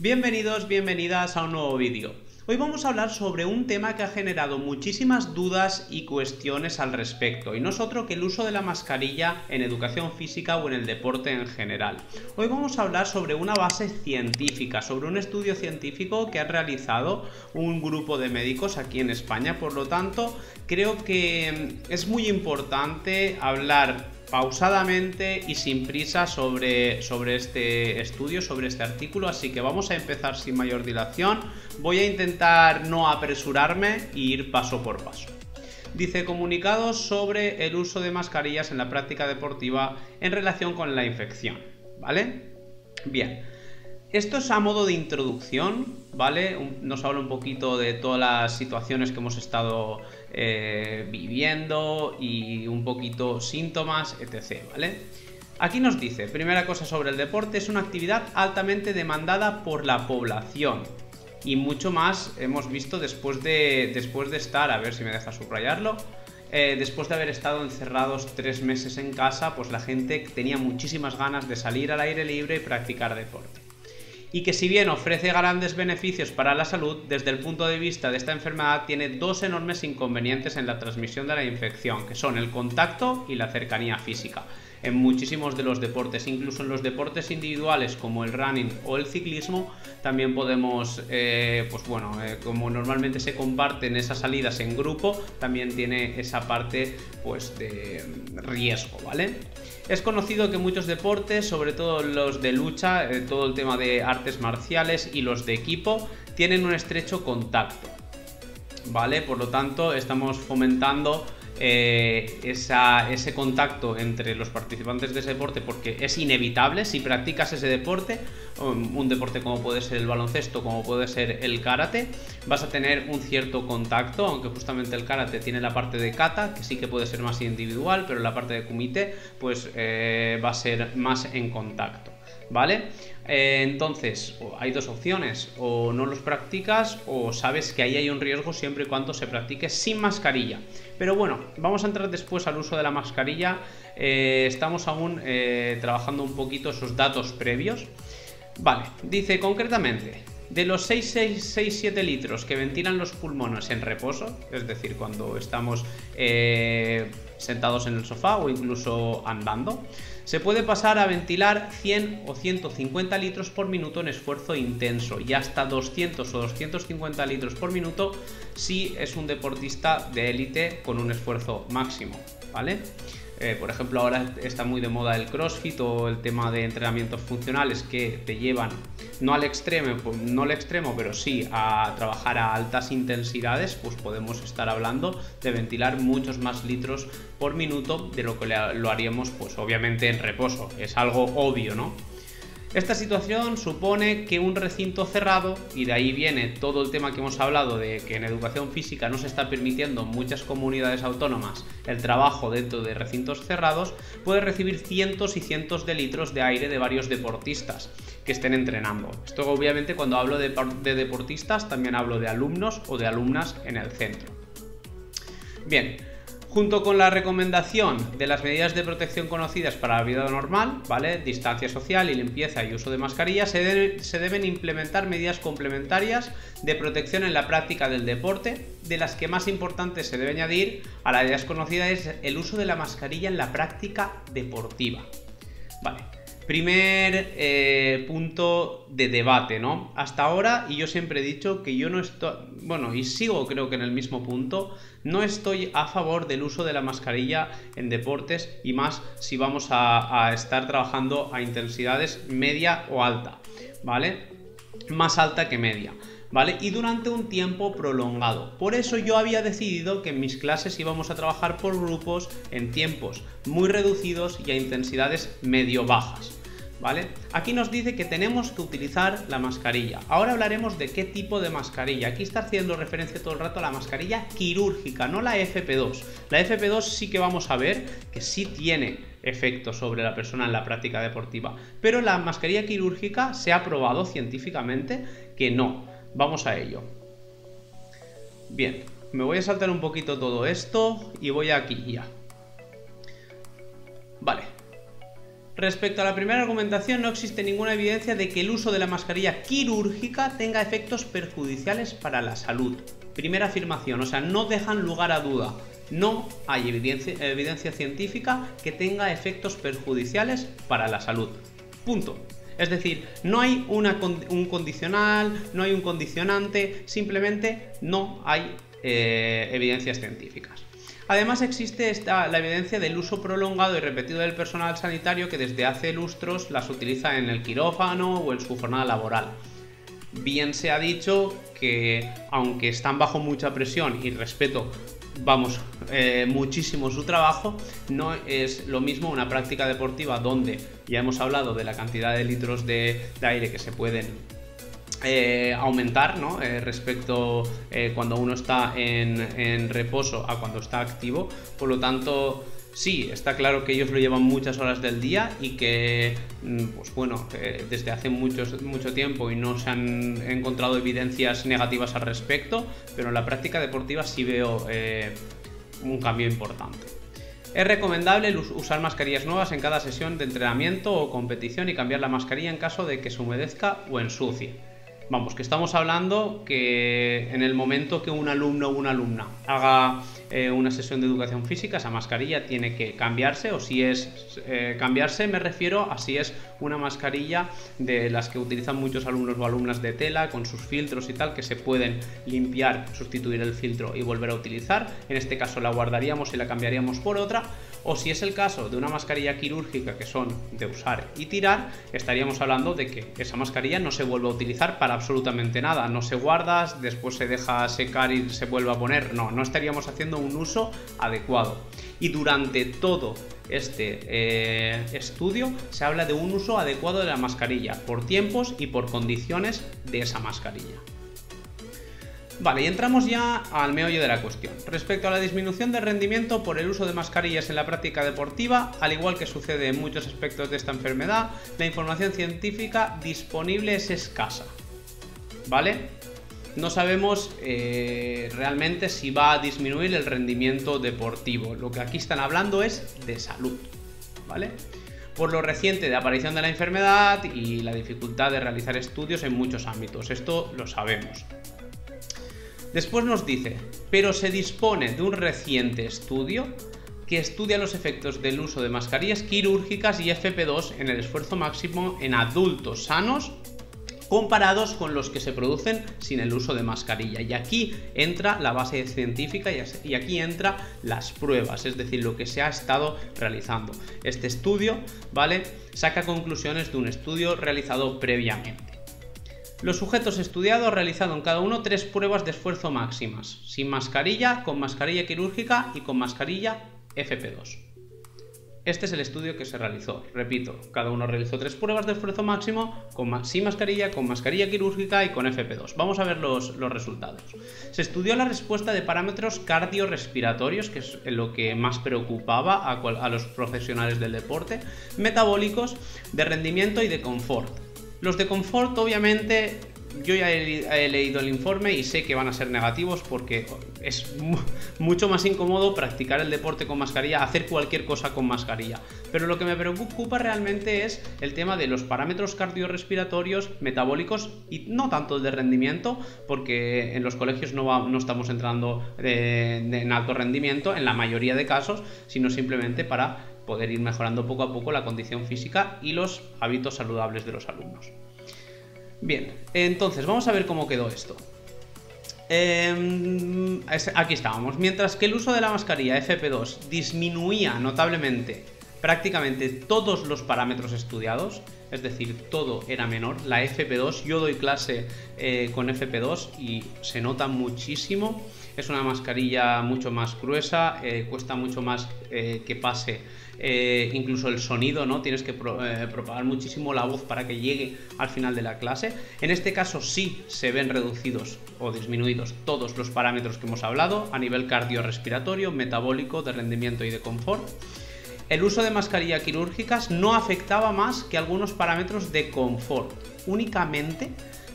Bienvenidos, bienvenidas a un nuevo vídeo. Hoy vamos a hablar sobre un tema que ha generado muchísimas dudas y cuestiones al respecto, y no es otro que el uso de la mascarilla en educación física o en el deporte en general. Hoy vamos a hablar sobre una base científica, sobre un estudio científico que ha realizado un grupo de médicos aquí en España. Por lo tanto, creo que es muy importante hablar pausadamente y sin prisa sobre este estudio, sobre este artículo, así que vamos a empezar sin mayor dilación. Voy a intentar no apresurarme y ir paso por paso. Dice: comunicados sobre el uso de mascarillas en la práctica deportiva en relación con la infección, ¿vale? Bien, esto es a modo de introducción, ¿vale? Nos habla un poquito de todas las situaciones que hemos estado viviendo y un poquito síntomas, etc., ¿vale? Aquí nos dice, primera cosa sobre el deporte, es una actividad altamente demandada por la población. Y mucho más hemos visto después de estar, a ver si me deja subrayarlo, después de haber estado encerrados 3 meses en casa, pues la gente tenía muchísimas ganas de salir al aire libre y practicar deporte. Y que si bien ofrece grandes beneficios para la salud, desde el punto de vista de esta enfermedad tiene 2 enormes inconvenientes en la transmisión de la infección, que son el contacto y la cercanía física. En muchísimos de los deportes, incluso en los deportes individuales como el running o el ciclismo, también podemos, como normalmente se comparten esas salidas en grupo, también tiene esa parte pues de riesgo, ¿vale? Es conocido que muchos deportes, sobre todo los de lucha, todo el tema de artes marciales y los de equipo, tienen un estrecho contacto, ¿vale? Por lo tanto, estamos fomentando ese contacto entre los participantes de ese deporte, porque es inevitable. Si practicas ese deporte, un deporte como puede ser el baloncesto, como puede ser el karate, vas a tener un cierto contacto, aunque justamente el karate tiene la parte de kata, que sí que puede ser más individual, pero la parte de kumite pues va a ser más en contacto, ¿vale? Entonces hay 2 opciones: o no los practicas, o sabes que ahí hay un riesgo siempre y cuando se practique sin mascarilla. Pero bueno, vamos a entrar después al uso de la mascarilla. Estamos aún trabajando un poquito esos datos previos. Vale, dice concretamente, de los 6,6,7 litros que ventilan los pulmones en reposo, es decir, cuando estamos sentados en el sofá o incluso andando, se puede pasar a ventilar 100 o 150 litros por minuto en esfuerzo intenso, y hasta 200 o 250 litros por minuto si es un deportista de élite con un esfuerzo máximo, ¿vale? Por ejemplo, ahora está muy de moda el crossfit o el tema de entrenamientos funcionales que te llevan no al extremo, pero sí a trabajar a altas intensidades. Pues podemos estar hablando de ventilar muchos más litros por minuto de lo que lo haríamos, pues obviamente en reposo. Es algo obvio, ¿no? Esta situación supone que un recinto cerrado, y de ahí viene todo el tema que hemos hablado de que en educación física no se está permitiendo en muchas comunidades autónomas el trabajo dentro de recintos cerrados, puede recibir cientos y cientos de litros de aire de varios deportistas que estén entrenando. Esto obviamente cuando hablo de deportistas también hablo de alumnos o de alumnas en el centro. Bien. Junto con la recomendación de las medidas de protección conocidas para la vida normal, ¿vale? Distancia social y limpieza y uso de mascarillas, se deben implementar medidas complementarias de protección en la práctica del deporte, de las que más importantes se debe añadir a las ideas conocidas es el uso de la mascarilla en la práctica deportiva, ¿vale? Primer punto de debate, ¿no? Hasta ahora, y yo siempre he dicho que yo no estoy, bueno, y sigo creo que en el mismo punto, no estoy a favor del uso de la mascarilla en deportes, y más si vamos a estar trabajando a intensidades media o alta, ¿vale? Más alta que media, ¿vale? Y durante un tiempo prolongado. Por eso yo había decidido que en mis clases íbamos a trabajar por grupos en tiempos muy reducidos y a intensidades medio bajas, ¿vale? Aquí nos dice que tenemos que utilizar la mascarilla. Ahora hablaremos de qué tipo de mascarilla. Aquí está haciendo referencia todo el rato a la mascarilla quirúrgica, no la FP2. La FP2 sí que vamos a ver que sí tiene efecto sobre la persona en la práctica deportiva, pero la mascarilla quirúrgica se ha probado científicamente que no. Vamos a ello. Bien, me voy a saltar un poquito todo esto y voy aquí ya. Vale. Respecto a la primera argumentación, no existe ninguna evidencia de que el uso de la mascarilla quirúrgica tenga efectos perjudiciales para la salud. Primera afirmación, o sea, no dejan lugar a duda. No hay evidencia científica que tenga efectos perjudiciales para la salud. Punto. Es decir, no hay un condicional, no hay un condicionante, simplemente no hay evidencias científicas. Además existe la evidencia del uso prolongado y repetido del personal sanitario que desde hace lustros las utiliza en el quirófano o en su jornada laboral. Bien se ha dicho que aunque están bajo mucha presión y respeto, vamos, muchísimo su trabajo, no es lo mismo una práctica deportiva donde ya hemos hablado de la cantidad de litros de aire que se pueden aumentar, ¿no? Respecto cuando uno está en reposo a cuando está activo. Por lo tanto, sí, está claro que ellos lo llevan muchas horas del día y que, pues bueno, desde hace mucho tiempo y no se han encontrado evidencias negativas al respecto, pero en la práctica deportiva sí veo un cambio importante. Es recomendable usar mascarillas nuevas en cada sesión de entrenamiento o competición y cambiar la mascarilla en caso de que se humedezca o ensucie. Vamos, que estamos hablando que en el momento que un alumno o una alumna haga una sesión de educación física, esa mascarilla tiene que cambiarse, o si es cambiarse, me refiero a si es una mascarilla de las que utilizan muchos alumnos o alumnas de tela, con sus filtros y tal, que se pueden limpiar, sustituir el filtro y volver a utilizar. En este caso la guardaríamos y la cambiaríamos por otra. O si es el caso de una mascarilla quirúrgica, que son de usar y tirar, estaríamos hablando de que esa mascarilla no se vuelve a utilizar para absolutamente nada, no se guarda, después se deja secar y se vuelve a poner. No estaríamos haciendo un uso adecuado. Y durante todo este estudio se habla de un uso adecuado de la mascarilla, por tiempos y por condiciones de esa mascarilla. Vale, y entramos ya al meollo de la cuestión. Respecto a la disminución de rendimiento por el uso de mascarillas en la práctica deportiva, al igual que sucede en muchos aspectos de esta enfermedad, la información científica disponible es escasa. ¿Vale? No sabemos realmente si va a disminuir el rendimiento deportivo. Lo que aquí están hablando es de salud. ¿Vale? Por lo reciente de aparición de la enfermedad y la dificultad de realizar estudios en muchos ámbitos. Esto lo sabemos. Después nos dice, pero se dispone de un reciente estudio que estudia los efectos del uso de mascarillas quirúrgicas y FP2 en el esfuerzo máximo en adultos sanos comparados con los que se producen sin el uso de mascarilla. Y aquí entra la base científica y aquí entra las pruebas, es decir, lo que se ha estado realizando. Este estudio, ¿vale?, saca conclusiones de un estudio realizado previamente. Los sujetos estudiados realizaron en cada uno 3 pruebas de esfuerzo máximas, sin mascarilla, con mascarilla quirúrgica y con mascarilla FP2. Este es el estudio que se realizó, repito, cada uno realizó 3 pruebas de esfuerzo máximo, sin mascarilla, con mascarilla quirúrgica y con FP2. Vamos a ver los resultados. Se estudió la respuesta de parámetros cardiorrespiratorios, que es lo que más preocupaba a los profesionales del deporte, metabólicos, de rendimiento y de confort. Los de confort, obviamente, yo ya he leído el informe y sé que van a ser negativos porque es mucho más incómodo practicar el deporte con mascarilla, hacer cualquier cosa con mascarilla. Pero lo que me preocupa realmente es el tema de los parámetros cardiorrespiratorios, metabólicos y no tanto el de rendimiento, porque en los colegios no estamos entrando en alto rendimiento en la mayoría de casos, sino simplemente para poder ir mejorando poco a poco la condición física y los hábitos saludables de los alumnos. Bien, entonces vamos a ver cómo quedó esto. Aquí estábamos. Mientras que el uso de la mascarilla FP2 disminuía notablemente prácticamente todos los parámetros estudiados, es decir, todo era menor, la FP2, yo doy clase con FP2 y se nota muchísimo. Es una mascarilla mucho más gruesa, cuesta mucho más que pase incluso el sonido, ¿no? Tienes que propagar muchísimo la voz para que llegue al final de la clase. En este caso sí se ven reducidos o disminuidos todos los parámetros que hemos hablado a nivel cardiorrespiratorio, metabólico, de rendimiento y de confort. El uso de mascarillas quirúrgicas no afectaba más que algunos parámetros de confort, únicamente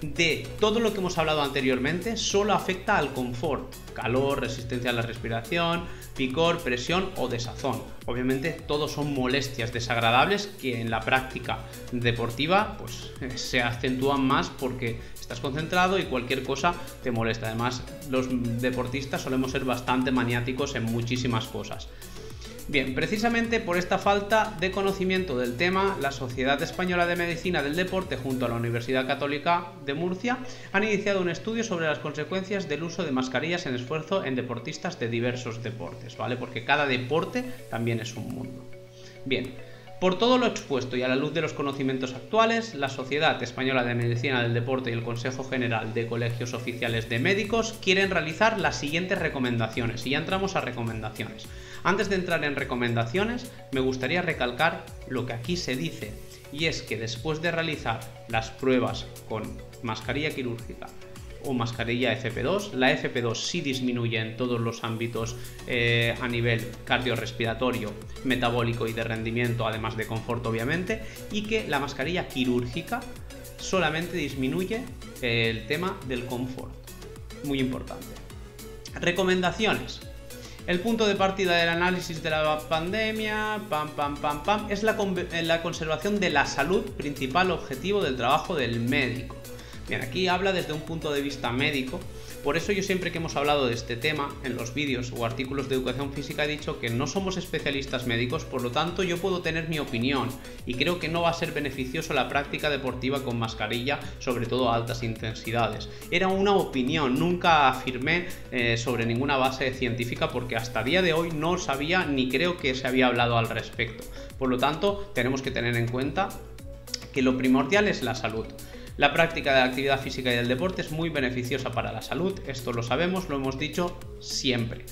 de todo lo que hemos hablado anteriormente solo afecta al confort: calor, resistencia a la respiración, picor, presión o desazón. Obviamente todos son molestias desagradables que en la práctica deportiva pues se acentúan más porque estás concentrado y cualquier cosa te molesta. Además, los deportistas solemos ser bastante maniáticos en muchísimas cosas. Bien, precisamente por esta falta de conocimiento del tema, la Sociedad Española de Medicina del Deporte junto a la Universidad Católica de Murcia han iniciado un estudio sobre las consecuencias del uso de mascarillas en esfuerzo en deportistas de diversos deportes, ¿vale? Porque cada deporte también es un mundo. Bien, por todo lo expuesto y a la luz de los conocimientos actuales, la Sociedad Española de Medicina del Deporte y el Consejo General de Colegios Oficiales de Médicos quieren realizar las siguientes recomendaciones, y ya entramos a recomendaciones. Antes de entrar en recomendaciones, me gustaría recalcar lo que aquí se dice, y es que después de realizar las pruebas con mascarilla quirúrgica o mascarilla FP2, la FP2 sí disminuye en todos los ámbitos a nivel cardiorrespiratorio, metabólico y de rendimiento, además de confort obviamente, y que la mascarilla quirúrgica solamente disminuye el tema del confort, muy importante. Recomendaciones. El punto de partida del análisis de la pandemia es la conservación de la salud, principal objetivo del trabajo del médico. Bien, aquí habla desde un punto de vista médico, por eso yo siempre que hemos hablado de este tema en los vídeos o artículos de educación física he dicho que no somos especialistas médicos, por lo tanto yo puedo tener mi opinión y creo que no va a ser beneficioso la práctica deportiva con mascarilla, sobre todo a altas intensidades. Era una opinión, nunca afirmé sobre ninguna base científica porque hasta día de hoy no sabía ni creo que se había hablado al respecto. Por lo tanto, tenemos que tener en cuenta que lo primordial es la salud. La práctica de la actividad física y del deporte es muy beneficiosa para la salud, esto lo sabemos, lo hemos dicho siempre.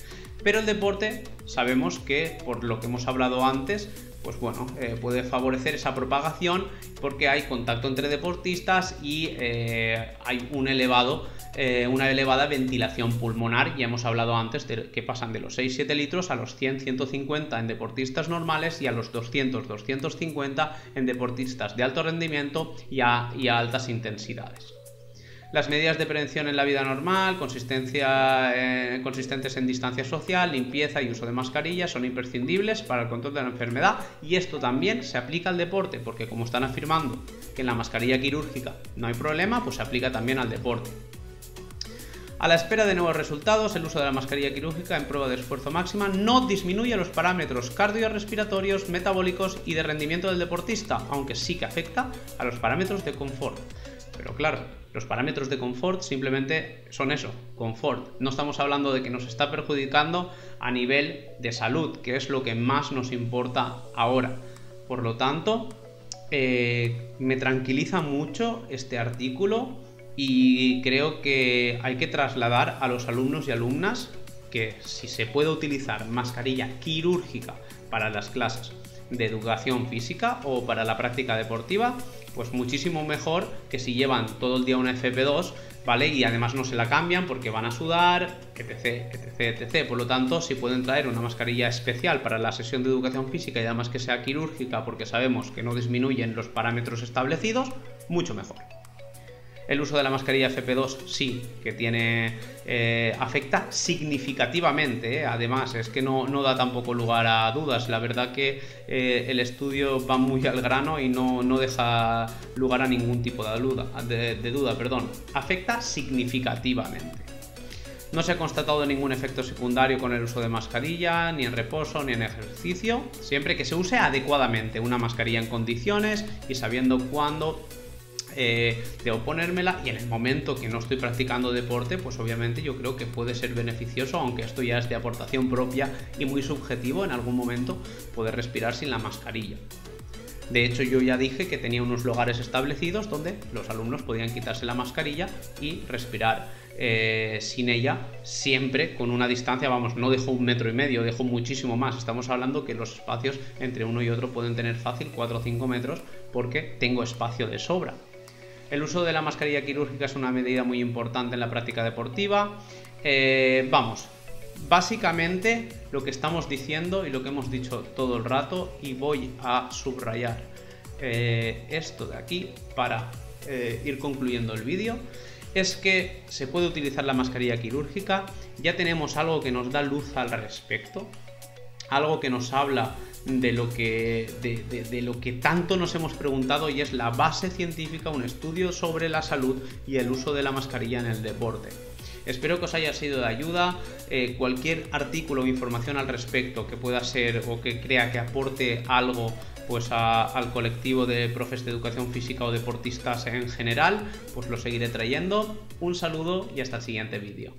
Pero el deporte, sabemos que, por lo que hemos hablado antes, pues bueno, puede favorecer esa propagación porque hay contacto entre deportistas y hay una elevada ventilación pulmonar. Ya hemos hablado antes de que pasan de los 6-7 litros a los 100-150 en deportistas normales y a los 200-250 en deportistas de alto rendimiento y a altas intensidades. Las medidas de prevención en la vida normal, consistentes en distancia social, limpieza y uso de mascarillas son imprescindibles para el control de la enfermedad, y esto también se aplica al deporte porque, como están afirmando que en la mascarilla quirúrgica no hay problema, pues se aplica también al deporte. A la espera de nuevos resultados, el uso de la mascarilla quirúrgica en prueba de esfuerzo máxima no disminuye los parámetros cardiorrespiratorios, metabólicos y de rendimiento del deportista, aunque sí que afecta a los parámetros de confort. Pero claro, los parámetros de confort simplemente son eso, confort. No estamos hablando de que nos está perjudicando a nivel de salud, que es lo que más nos importa ahora. Por lo tanto, me tranquiliza mucho este artículo y creo que hay que trasladar a los alumnos y alumnas que si se puede utilizar mascarilla quirúrgica para las clases de educación física o para la práctica deportiva, pues muchísimo mejor que si llevan todo el día una FP2, ¿vale? Y además no se la cambian porque van a sudar, etc, etc, etc. Por lo tanto, si pueden traer una mascarilla especial para la sesión de educación física y además que sea quirúrgica porque sabemos que no disminuyen los parámetros establecidos, mucho mejor. El uso de la mascarilla FP2 sí que tiene afecta significativamente, además es que no da tampoco lugar a dudas. La verdad que el estudio va muy al grano y no deja lugar a ningún tipo de duda, afecta significativamente. No se ha constatado ningún efecto secundario con el uso de mascarilla, ni en reposo ni en ejercicio, siempre que se use adecuadamente una mascarilla en condiciones y sabiendo cuándo debo ponérmela, y en el momento que no estoy practicando deporte, pues obviamente yo creo que puede ser beneficioso, aunque esto ya es de aportación propia y muy subjetivo, en algún momento poder respirar sin la mascarilla. De hecho, yo ya dije que tenía unos lugares establecidos donde los alumnos podían quitarse la mascarilla y respirar sin ella, siempre con una distancia, vamos, no dejo 1,5 metros, dejo muchísimo más. Estamos hablando que los espacios entre uno y otro pueden tener fácil 4 o 5 metros porque tengo espacio de sobra. El uso de la mascarilla quirúrgica es una medida muy importante en la práctica deportiva. Básicamente lo que estamos diciendo y lo que hemos dicho todo el rato, y voy a subrayar esto de aquí para ir concluyendo el vídeo, es que se puede utilizar la mascarilla quirúrgica. Ya tenemos algo que nos da luz al respecto, algo que nos habla de lo que, de lo que tanto nos hemos preguntado, y es la base científica, un estudio sobre la salud y el uso de la mascarilla en el deporte. Espero que os haya sido de ayuda. Cualquier artículo o información al respecto que pueda ser o que crea que aporte algo pues al colectivo de profes de educación física o deportistas en general, pues lo seguiré trayendo. Un saludo y hasta el siguiente vídeo.